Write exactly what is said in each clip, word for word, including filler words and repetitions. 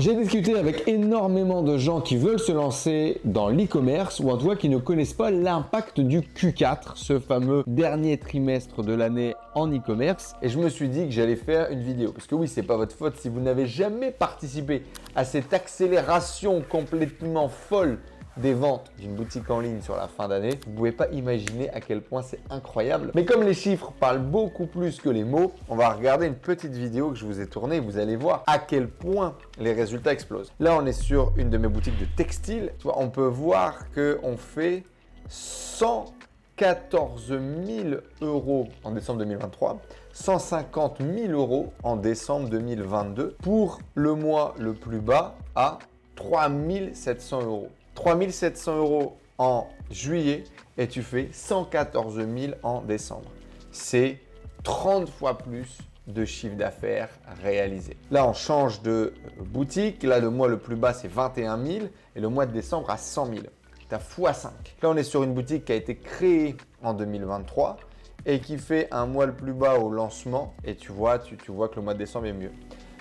J'ai discuté avec énormément de gens qui veulent se lancer dans l'e-commerce ou en tout cas qui ne connaissent pas l'impact du Q quatre, ce fameux dernier trimestre de l'année en e-commerce, et je me suis dit que j'allais faire une vidéo. Parce que oui, c'est pas votre faute si vous n'avez jamais participé à cette accélération complètement folle des ventes d'une boutique en ligne sur la fin d'année. Vous ne pouvez pas imaginer à quel point c'est incroyable. Mais comme les chiffres parlent beaucoup plus que les mots, on va regarder une petite vidéo que je vous ai tournée. Vous allez voir à quel point les résultats explosent. Là, on est sur une de mes boutiques de textile. On peut voir qu'on fait cent quatorze mille euros en décembre deux mille vingt-trois, cent cinquante mille euros en décembre deux mille vingt-deux, pour le mois le plus bas à trois mille sept cents euros. trois mille sept cents euros en juillet et tu fais cent quatorze mille en décembre. C'est trente fois plus de chiffre d'affaires réalisé. Là, on change de boutique. Là, le mois le plus bas, c'est vingt et un mille et le mois de décembre à cent mille. Tu as fois cinq. Là, on est sur une boutique qui a été créée en deux mille vingt-trois et qui fait un mois le plus bas au lancement et tu vois, tu, tu vois que le mois de décembre est mieux.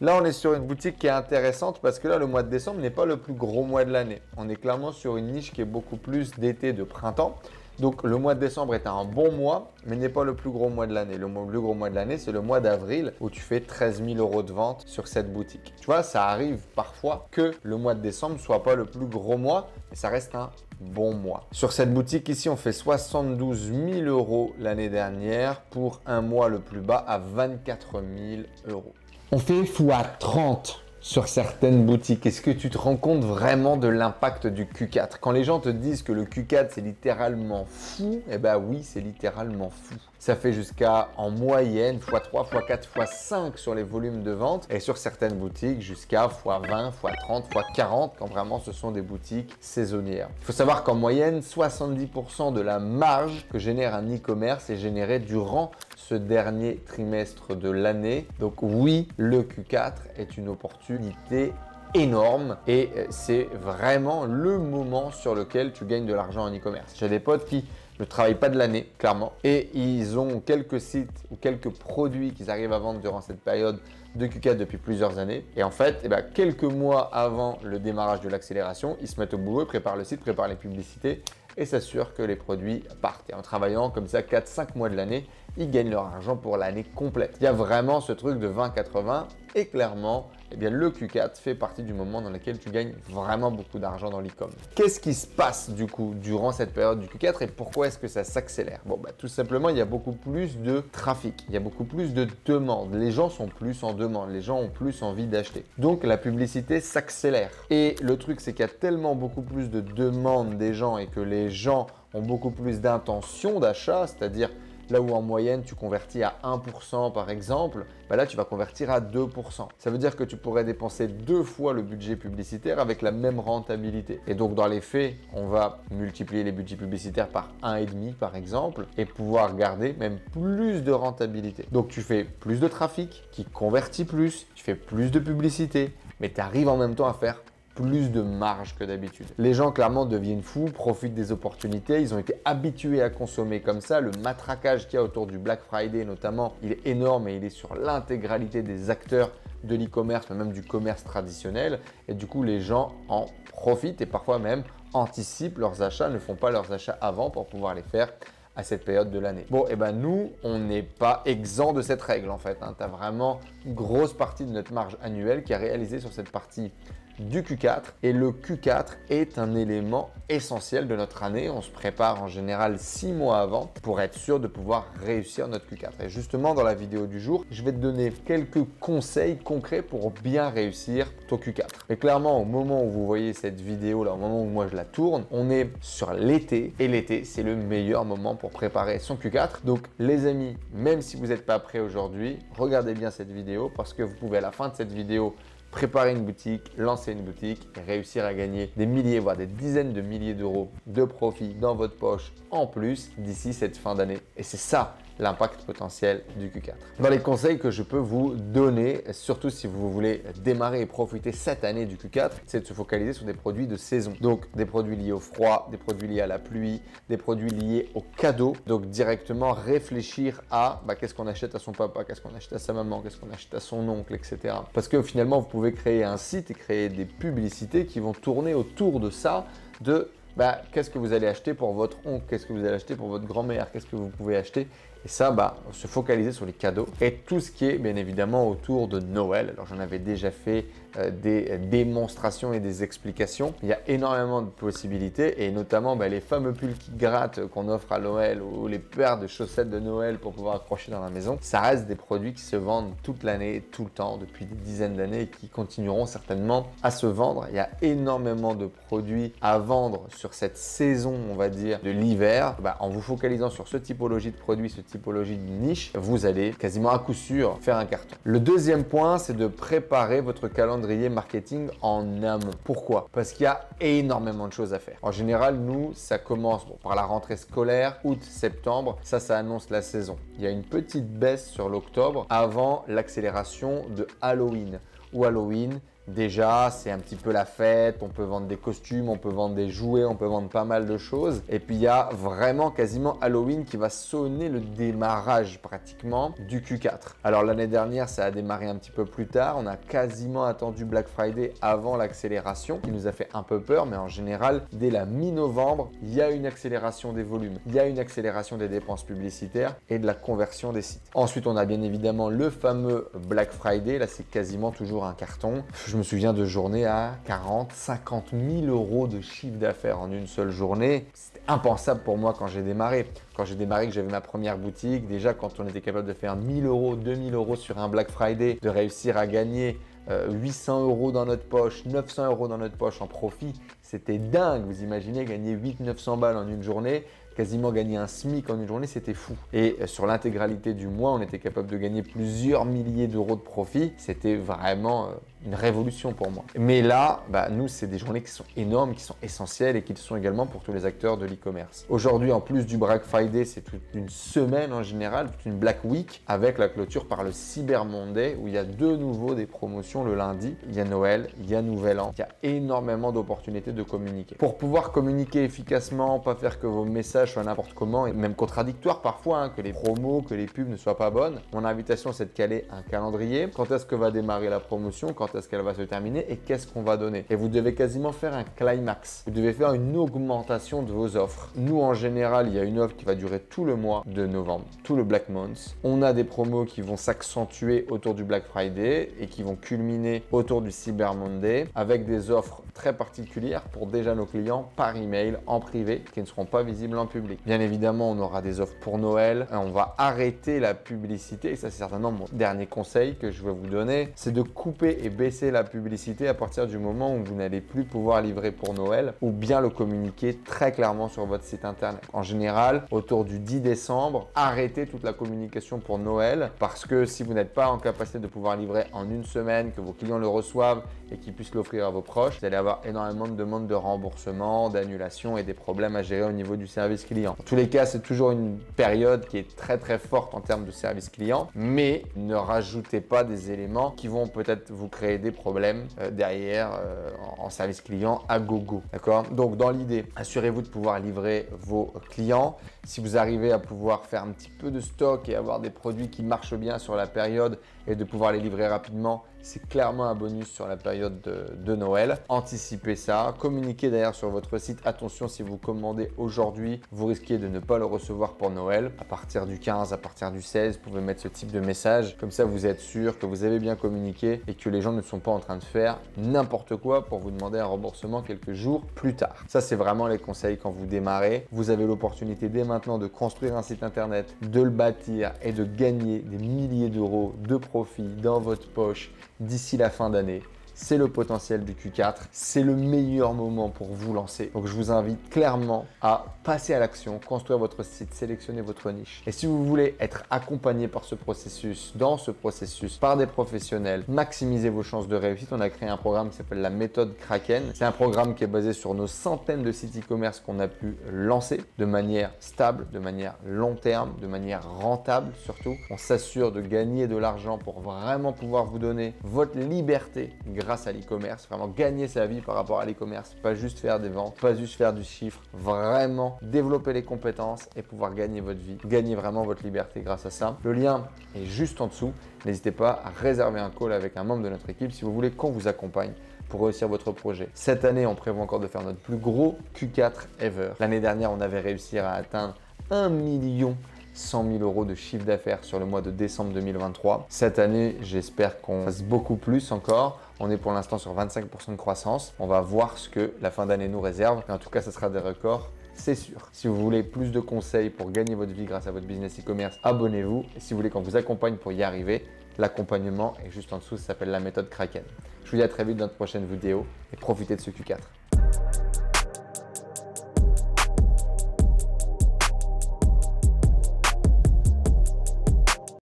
Là, on est sur une boutique qui est intéressante parce que là, le mois de décembre n'est pas le plus gros mois de l'année. On est clairement sur une niche qui est beaucoup plus d'été, de printemps. Donc, le mois de décembre est un bon mois, mais n'est pas le plus gros mois de l'année. Le plus gros mois de l'année, c'est le mois d'avril où tu fais treize mille euros de vente sur cette boutique. Tu vois, ça arrive parfois que le mois de décembre ne soit pas le plus gros mois, mais ça reste un bon mois. Sur cette boutique ici, on fait soixante-douze mille euros l'année dernière pour un mois le plus bas à vingt-quatre mille euros. On fait fois trente sur certaines boutiques. Est-ce que tu te rends compte vraiment de l'impact du Q quatre? Quand les gens te disent que le Q quatre, c'est littéralement fou, eh bien oui, c'est littéralement fou. Ça fait jusqu'à, en moyenne, fois trois, fois quatre, fois cinq sur les volumes de vente et sur certaines boutiques, jusqu'à fois vingt, fois trente, fois quarante quand vraiment ce sont des boutiques saisonnières. Il faut savoir qu'en moyenne, soixante-dix pour cent de la marge que génère un e-commerce est générée durant ce dernier trimestre de l'année. Donc oui, le Q quatre est une opportunité énorme et c'est vraiment le moment sur lequel tu gagnes de l'argent en e-commerce. J'ai des potes qui ne travaillent pas de l'année, clairement, et ils ont quelques sites ou quelques produits qu'ils arrivent à vendre durant cette période de Q quatre depuis plusieurs années. Et en fait, eh ben, quelques mois avant le démarrage de l'accélération, ils se mettent au boulot, ils préparent le site, préparent les publicités et s'assurent que les produits partent. Et en travaillant comme ça quatre à cinq mois de l'année, ils gagnent leur argent pour l'année complète. Il y a vraiment ce truc de vingt quatre-vingts et clairement, eh bien, le Q quatre fait partie du moment dans lequel tu gagnes vraiment beaucoup d'argent dans l'e-com. Qu'est-ce qui se passe du coup durant cette période du Q quatre et pourquoi est-ce que ça s'accélère? Bon, bah, tout simplement, il y a beaucoup plus de trafic, il y a beaucoup plus de demandes. Les gens sont plus en demande, les gens ont plus envie d'acheter. Donc, la publicité s'accélère. Et le truc, c'est qu'il y a tellement beaucoup plus de demandes des gens et que les gens ont beaucoup plus d'intention d'achat, c'est-à-dire là où en moyenne, tu convertis à un pour cent par exemple, bah là, tu vas convertir à deux pour cent. Ça veut dire que tu pourrais dépenser deux fois le budget publicitaire avec la même rentabilité. Et donc, dans les faits, on va multiplier les budgets publicitaires par un virgule cinq par exemple et pouvoir garder même plus de rentabilité. Donc, tu fais plus de trafic qui convertit plus, tu fais plus de publicité, mais tu arrives en même temps à faire plus de marge que d'habitude. Les gens clairement deviennent fous, profitent des opportunités, ils ont été habitués à consommer comme ça. Le matraquage qu'il y a autour du Black Friday notamment, il est énorme et il est sur l'intégralité des acteurs de l'e-commerce, même du commerce traditionnel. Et du coup, les gens en profitent et parfois même anticipent leurs achats, ne font pas leurs achats avant pour pouvoir les faire à cette période de l'année. Bon, et eh ben nous, on n'est pas exempt de cette règle en fait. Hein. Tu as vraiment une grosse partie de notre marge annuelle qui est réalisée sur cette partie du Q quatre et le Q quatre est un élément essentiel de notre année. On se prépare en général six mois avant pour être sûr de pouvoir réussir notre Q quatre. Et justement, dans la vidéo du jour, je vais te donner quelques conseils concrets pour bien réussir ton Q quatre. Mais clairement, au moment où vous voyez cette vidéo là, au moment où moi je la tourne, on est sur l'été et l'été, c'est le meilleur moment pour préparer son Q quatre. Donc les amis, même si vous n'êtes pas prêts aujourd'hui, regardez bien cette vidéo parce que vous pouvez à la fin de cette vidéo préparer une boutique, lancer une boutique et réussir à gagner des milliers, voire des dizaines de milliers d'euros de profit dans votre poche en plus d'ici cette fin d'année. Et c'est ça l'impact potentiel du Q quatre. Dans les conseils que je peux vous donner, surtout si vous voulez démarrer et profiter cette année du Q quatre, c'est de se focaliser sur des produits de saison. Donc des produits liés au froid, des produits liés à la pluie, des produits liés aux cadeaux. Donc directement réfléchir à bah, qu'est-ce qu'on achète à son papa, qu'est-ce qu'on achète à sa maman, qu'est-ce qu'on achète à son oncle, et cetera. Parce que finalement, vous pouvez créer un site et créer des publicités qui vont tourner autour de ça, de bah, qu'est-ce que vous allez acheter pour votre oncle, qu'est-ce que vous allez acheter pour votre grand-mère, qu'est-ce que vous pouvez acheter. Et ça, bah, se focaliser sur les cadeaux et tout ce qui est bien évidemment autour de Noël. Alors, j'en avais déjà fait euh, des démonstrations et des explications. Il y a énormément de possibilités et notamment bah, les fameux pulls qui grattent qu'on offre à Noël ou les paires de chaussettes de Noël pour pouvoir accrocher dans la maison. Ça reste des produits qui se vendent toute l'année, tout le temps, depuis des dizaines d'années et qui continueront certainement à se vendre. Il y a énormément de produits à vendre sur cette saison, on va dire, de l'hiver. Bah, en vous focalisant sur ce typologie de produits, ce typologie de niche, vous allez quasiment à coup sûr faire un carton. Le deuxième point, c'est de préparer votre calendrier marketing en amont. Pourquoi? Parce qu'il y a énormément de choses à faire. En général, nous, ça commence bon, par la rentrée scolaire, août-septembre. Ça, ça annonce la saison. Il y a une petite baisse sur l'octobre avant l'accélération de Halloween. Ou Halloween, déjà, c'est un petit peu la fête, on peut vendre des costumes, on peut vendre des jouets, on peut vendre pas mal de choses. Et puis, il y a vraiment quasiment Halloween qui va sonner le démarrage pratiquement du Q quatre. Alors, l'année dernière, ça a démarré un petit peu plus tard. On a quasiment attendu Black Friday avant l'accélération, qui nous a fait un peu peur. Mais en général, dès la mi-novembre, il y a une accélération des volumes, il y a une accélération des dépenses publicitaires et de la conversion des sites. Ensuite, on a bien évidemment le fameux Black Friday. Là, c'est quasiment toujours un carton. Je Je me souviens de journées à quarante, cinquante mille euros de chiffre d'affaires en une seule journée. C'était impensable pour moi quand j'ai démarré. Quand j'ai démarré, que j'avais ma première boutique, déjà quand on était capable de faire mille euros, deux mille euros sur un Black Friday, de réussir à gagner euh, huit cents euros dans notre poche, neuf cents euros dans notre poche en profit, c'était dingue. Vous imaginez gagner huit cents, neuf cents balles en une journée, quasiment gagner un SMIC en une journée, c'était fou. Et sur l'intégralité du mois, on était capable de gagner plusieurs milliers d'euros de profit. C'était vraiment une révolution pour moi. Mais là, bah, nous, c'est des journées qui sont énormes, qui sont essentielles et qui le sont également pour tous les acteurs de l'e-commerce. Aujourd'hui, en plus du Black Friday, c'est toute une semaine en général, toute une Black Week avec la clôture par le Cyber Monday où il y a de nouveau des promotions le lundi. Il y a Noël, il y a Nouvel An, il y a énormément d'opportunités de communiquer. Pour pouvoir communiquer efficacement, pas faire que vos messages soit n'importe comment et même contradictoire parfois, hein, que les promos, que les pubs ne soient pas bonnes. Mon invitation, c'est de caler un calendrier. Quand est-ce que va démarrer la promotion? Quand est-ce qu'elle va se terminer? Et qu'est-ce qu'on va donner? Et vous devez quasiment faire un climax. Vous devez faire une augmentation de vos offres. Nous, en général, il y a une offre qui va durer tout le mois de novembre, tout le Black Month. On a des promos qui vont s'accentuer autour du Black Friday et qui vont culminer autour du Cyber Monday avec des offres très particulières pour déjà nos clients par email, en privé, qui ne seront pas visibles en public. Bien évidemment, on aura des offres pour Noël. On va arrêter la publicité. Et ça, c'est certainement mon dernier conseil que je vais vous donner. C'est de couper et baisser la publicité à partir du moment où vous n'allez plus pouvoir livrer pour Noël ou bien le communiquer très clairement sur votre site internet. En général, autour du dix décembre, arrêtez toute la communication pour Noël parce que si vous n'êtes pas en capacité de pouvoir livrer en une semaine, que vos clients le reçoivent et qu'ils puissent l'offrir à vos proches, vous allez avoir énormément de demandes de remboursement, d'annulation et des problèmes à gérer au niveau du service client. Dans tous les cas, c'est toujours une période qui est très très forte en termes de service client, mais ne rajoutez pas des éléments qui vont peut-être vous créer des problèmes euh, derrière euh, en service client à gogo. D'accord? Donc, dans l'idée, assurez-vous de pouvoir livrer vos clients. Si vous arrivez à pouvoir faire un petit peu de stock et avoir des produits qui marchent bien sur la période et de pouvoir les livrer rapidement, c'est clairement un bonus sur la période de, de Noël. Anticipez ça, communiquez d'ailleurs sur votre site. Attention, si vous commandez aujourd'hui, vous risquez de ne pas le recevoir pour Noël. À partir du quinze, à partir du seize, vous pouvez mettre ce type de message. Comme ça, vous êtes sûr que vous avez bien communiqué et que les gens ne sont pas en train de faire n'importe quoi pour vous demander un remboursement quelques jours plus tard. Ça, c'est vraiment les conseils quand vous démarrez. Vous avez l'opportunité dès maintenant de construire un site internet, de le bâtir et de gagner des milliers d'euros de profit dans votre poche d'ici la fin d'année. c'est le potentiel du Q quatre, c'est le meilleur moment pour vous lancer. Donc je vous invite clairement à passer à l'action, construire votre site, sélectionner votre niche. Et si vous voulez être accompagné par ce processus, dans ce processus, par des professionnels, maximiser vos chances de réussite, on a créé un programme qui s'appelle la méthode Kraken. C'est un programme qui est basé sur nos centaines de sites e-commerce qu'on a pu lancer de manière stable, de manière long terme, de manière rentable surtout. On s'assure de gagner de l'argent pour vraiment pouvoir vous donner votre liberté grâce à l'e-commerce, vraiment gagner sa vie par rapport à l'e-commerce, pas juste faire des ventes, pas juste faire du chiffre, vraiment développer les compétences et pouvoir gagner votre vie, gagner vraiment votre liberté grâce à ça. Le lien est juste en dessous. N'hésitez pas à réserver un call avec un membre de notre équipe si vous voulez qu'on vous accompagne pour réussir votre projet. Cette année, on prévoit encore de faire notre plus gros Q quatre ever. L'année dernière, on avait réussi à atteindre un million cent mille euros de chiffre d'affaires sur le mois de décembre deux mille vingt-trois. Cette année, j'espère qu'on fasse beaucoup plus encore. On est pour l'instant sur vingt-cinq pour cent de croissance. On va voir ce que la fin d'année nous réserve. En tout cas, ce sera des records, c'est sûr. Si vous voulez plus de conseils pour gagner votre vie grâce à votre business e-commerce, abonnez-vous. Et si vous voulez qu'on vous accompagne pour y arriver, l'accompagnement est juste en dessous, ça s'appelle la méthode Kraken. Je vous dis à très vite dans notre prochaine vidéo et profitez de ce Q quatre.